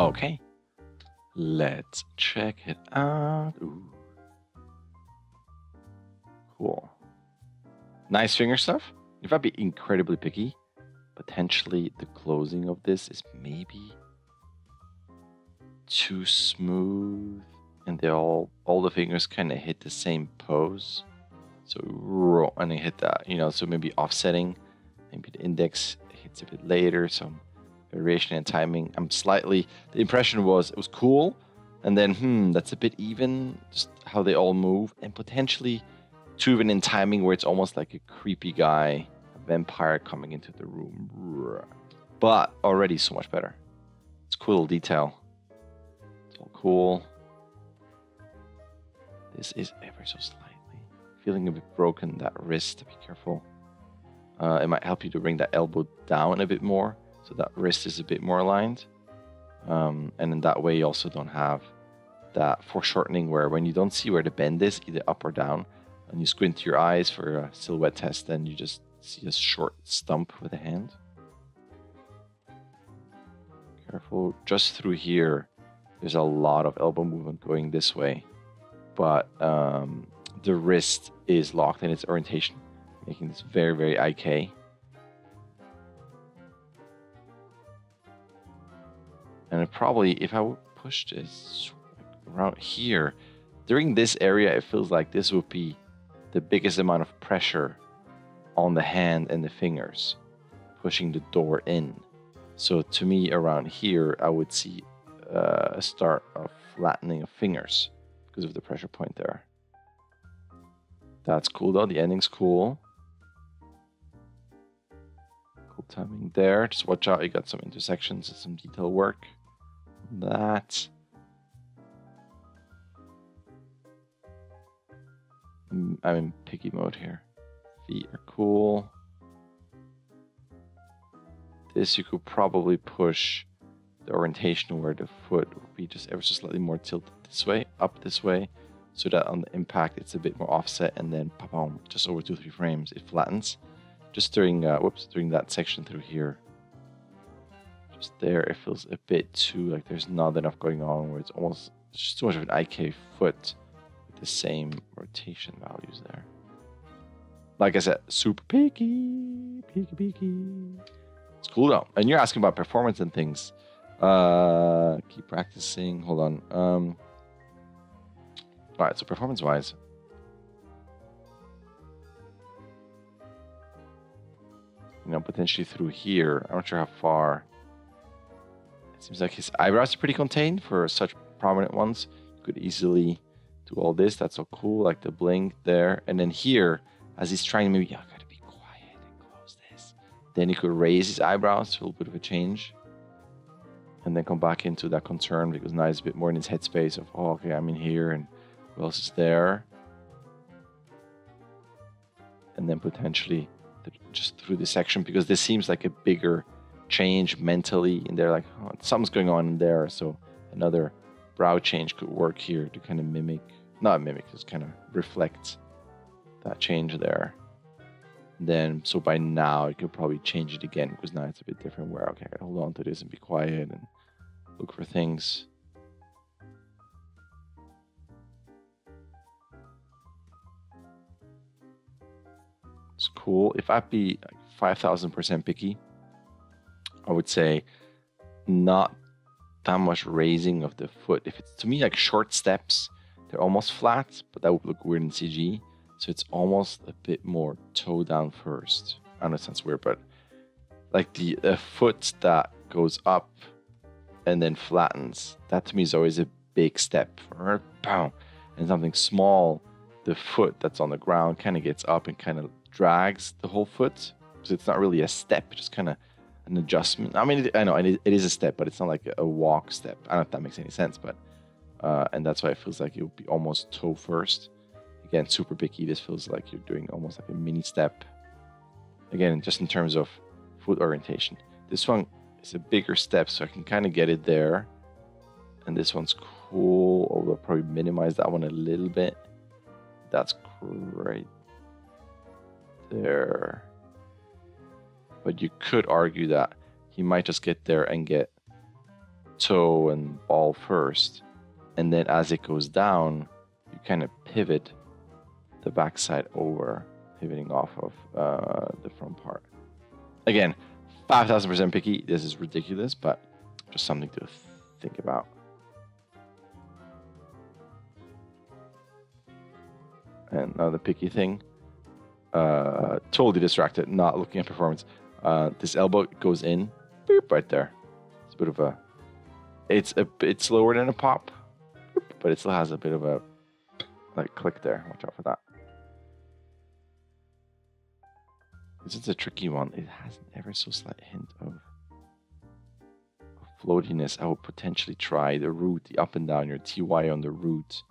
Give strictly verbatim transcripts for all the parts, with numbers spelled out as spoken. Okay, let's check it out. Ooh. Cool. Nice finger stuff. If I'd be incredibly picky, potentially the closing of this is maybe too smooth, and they all all the fingers kind of hit the same pose. So and they hit that, you know. So maybe offsetting, maybe the index hits a bit later. Some variation in timing. I'm slightly. The impression was it was cool, and then hmm, that's a bit even. Just how they all move, and potentially too even in timing, where it's almost like a creepy guy, a vampire coming into the room. But already so much better. It's cool little detail. It's all cool. This is ever so slightly feeling a bit broken. That wrist, be careful. Uh, it might help you to bring that elbow down a bit more, so that wrist is a bit more aligned. Um, and in that way, you also don't have that foreshortening where when you don't see where the bend is, either up or down, and you squint your eyes for a silhouette test, then you just see a short stump with a hand. Careful, just through here, there's a lot of elbow movement going this way, but um, the wrist is locked in its orientation, making this very, very I K. And it probably, if I would push this around here, during this area, it feels like this would be the biggest amount of pressure on the hand and the fingers, pushing the door in. So to me, around here, I would see uh, a start of flattening of fingers because of the pressure point there. That's cool though, the ending's cool. Cool timing there, just watch out, you got some intersections and some detail work. That. I'm in picky mode here. Feet are cool. This you could probably push the orientation where the foot would be just ever so slightly more tilted this way, up this way, so that on the impact it's a bit more offset, and then pa-pom, just over two, three frames, it flattens. Just during, uh, whoops, during that section through here. Just there, it feels a bit too like there's not enough going on, where it's almost it's just too much of an I K foot. The same rotation values there. Like I said, super picky, picky, picky. It's cool though. And you're asking about performance and things. Uh, keep practicing. Hold on. Um, all right. So performance-wise, you know, potentially through here. I'm not sure how far. It seems like his eyebrows are pretty contained for such prominent ones. You could easily do all this. That's so cool, like the blink there, and then here, as he's trying, maybe I gotta be quiet and close this. Then he could raise his eyebrows for a little bit of a change, and then come back into that concern because now he's a bit more in his headspace of, oh, okay, I'm in here, and who else is there? And then potentially just through this section because this seems like a bigger change mentally, and they're like, oh, something's going on in there, so another brow change could work here to kind of mimic. Not mimic, just kind of reflect that change there. And then, so by now, you could probably change it again because now it's a bit different where, okay, I gotta hold on to this and be quiet and look for things. It's cool. If I'd be like five thousand percent picky, I would say not that much raising of the foot. If it's, to me, like short steps, they're almost flat, but that would look weird in C G. So it's almost a bit more toe down first. I know it sounds weird, but like the uh, foot that goes up and then flattens, that to me is always a big step. And something small, the foot that's on the ground kind of gets up and kind of drags the whole foot. So it's not really a step, it's just kind of an adjustment. I mean, I know it is a step, but it's not like a walk step. I don't know if that makes any sense, but Uh, and that's why it feels like it would be almost toe first. Again, super picky. This feels like you're doing almost like a mini step. Again, just in terms of foot orientation. This one is a bigger step, so I can kind of get it there. And this one's cool. Although I'll probably minimize that one a little bit. That's great. There. But you could argue that he might just get there and get toe and ball first. And then as it goes down, you kind of pivot the backside over, pivoting off of uh, the front part. Again, five thousand percent picky. This is ridiculous, but just something to think about. And another picky thing, uh, totally distracted, not looking at performance. Uh, this elbow goes in, boop, right there. It's a bit of a, it's a bit slower than a pop, but it still has a bit of a like click there. Watch out for that. This is a tricky one. It has an ever so slight hint of floatiness. I would potentially try the root, the up and down, your T Y on the root.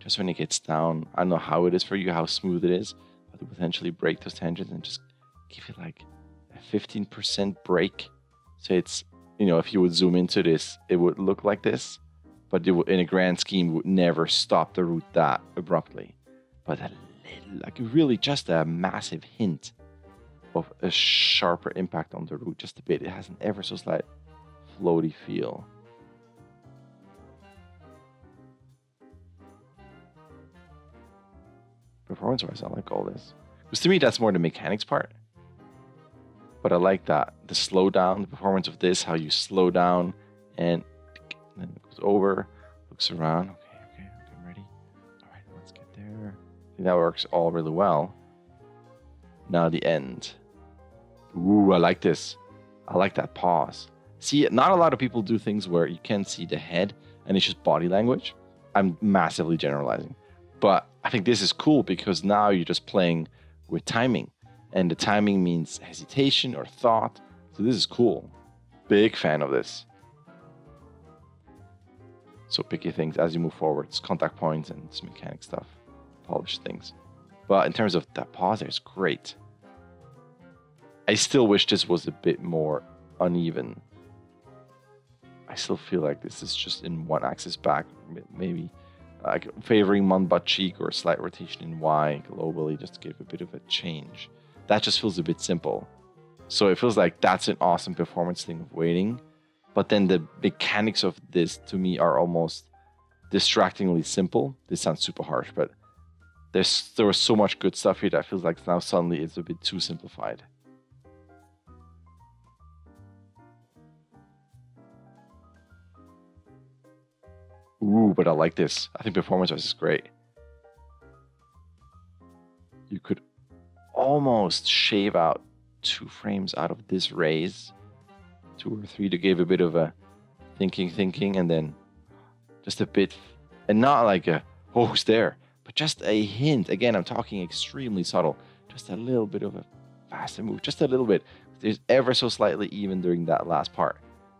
Just when it gets down, I don't know how it is for you, how smooth it is, but to potentially break those tangents and just give it like a fifteen percent break. So it's, you know, if you would zoom into this, it would look like this, but it would, in a grand scheme, it would never stop the root that abruptly. But a little, like really just a massive hint of a sharper impact on the root, just a bit. It has an ever so slight floaty feel. Performance-wise, I like all this. Because to me, that's more the mechanics part. But I like that. The slow down, the performance of this, how you slow down and then it goes over, looks around. Okay, okay, okay, I'm ready. All right, let's get there. I think that works all really well. Now the end. Ooh, I like this. I like that pause. See, not a lot of people do things where you can't see the head and it's just body language. I'm massively generalizing. But I think this is cool because now you're just playing with timing. And the timing means hesitation or thought. So this is cool. Big fan of this. So picky things as you move forward. It's contact points and some mechanic stuff. Polished things. But in terms of that pause there, it's great. I still wish this was a bit more uneven. I still feel like this is just in one axis back. Maybe like favoring one butt cheek or a slight rotation in Y globally just to give a bit of a change. That just feels a bit simple. So it feels like that's an awesome performance thing of waiting. But then the mechanics of this to me are almost distractingly simple. This sounds super harsh, but there's, there was so much good stuff here that feels like now suddenly it's a bit too simplified. Ooh, but I like this. I think performance-wise is great. You could almost shave out two frames out of this raise. Two or three to give a bit of a thinking, thinking, and then just a bit, and not like a, oh, who's there? But just a hint. Again, I'm talking extremely subtle. Just a little bit of a faster move. Just a little bit. There's ever so slightly even during that last part.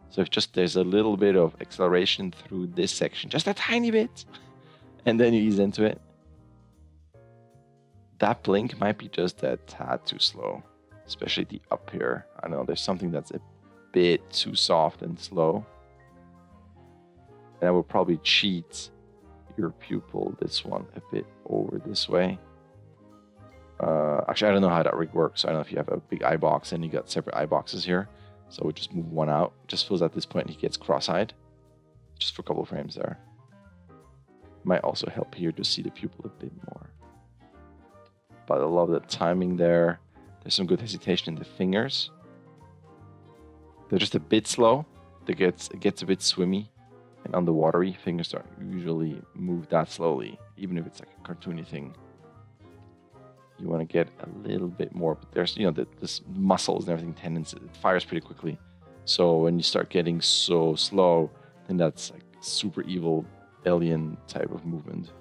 So if just there's a little bit of acceleration through this section, just a tiny bit, and then you ease into it. That blink might be just a tad too slow, especially the up here. I know there's something that's a bit too soft and slow. And I would probably cheat your pupil, this one, a bit over this way. Uh, actually, I don't know how that rig works. I don't know if you have a big eye box and you got separate eye boxes here. So we just move one out. Just feels at this point he gets cross-eyed. Just for a couple of frames there. Might also help here to see the pupil a bit more. But I love the timing there. There's some good hesitation in the fingers. They're just a bit slow. It gets, it gets a bit swimmy and underwatery. Fingers don't usually move that slowly, even if it's like a cartoony thing. You want to get a little bit more, but there's, you know, the, this muscles and everything, tendons, it fires pretty quickly. So when you start getting so slow, then that's like super evil alien type of movement.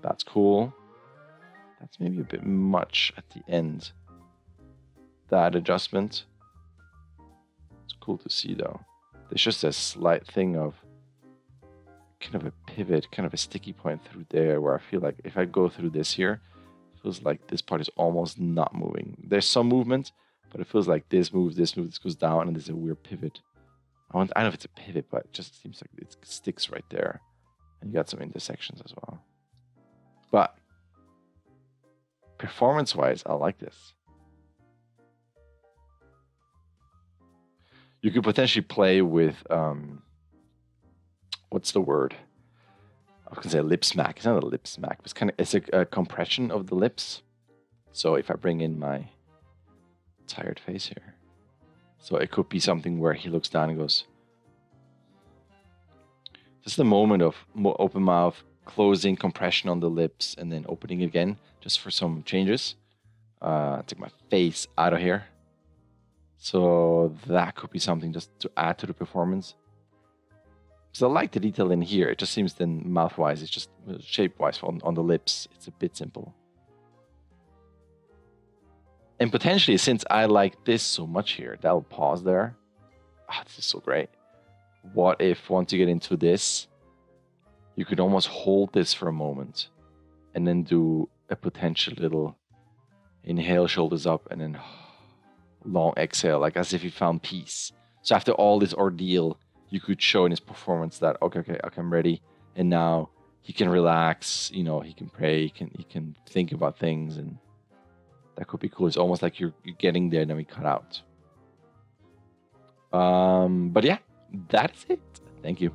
That's cool. That's maybe a bit much at the end. That adjustment. It's cool to see though. There's just a slight thing of kind of a pivot, kind of a sticky point through there where I feel like if I go through this here, it feels like this part is almost not moving. There's some movement, but it feels like this moves, this moves, this goes down, and there's a weird pivot. I, want, I don't know if it's a pivot, but it just seems like it sticks right there. And you got some intersections as well. But performance-wise, I like this. you could potentially play with um, what's the word? I was gonna say lip smack. It's not a lip smack. It's kind of it's a, a compression of the lips. So if I bring in my tired face here, so it could be something where he looks down and goes, "This is the moment of more open mouth, closing, compression on the lips, and then opening again, just for some changes." Uh, take my face out of here. So that could be something just to add to the performance. So I like the detail in here. It just seems then mouth-wise, it's just shape-wise on, on the lips. It's a bit simple. And potentially, since I like this so much here, that'll pause there. Ah, this is so great. What if once you get into this, you could almost hold this for a moment and then do a potential little inhale, shoulders up, and then long exhale, like as if you found peace. So after all this ordeal, you could show in his performance that, okay, okay, okay, I'm ready. And now he can relax, you know, he can pray, he can, he can think about things, and that could be cool. It's almost like you're, you're getting there and then we cut out. Um, but yeah, that's it. Thank you.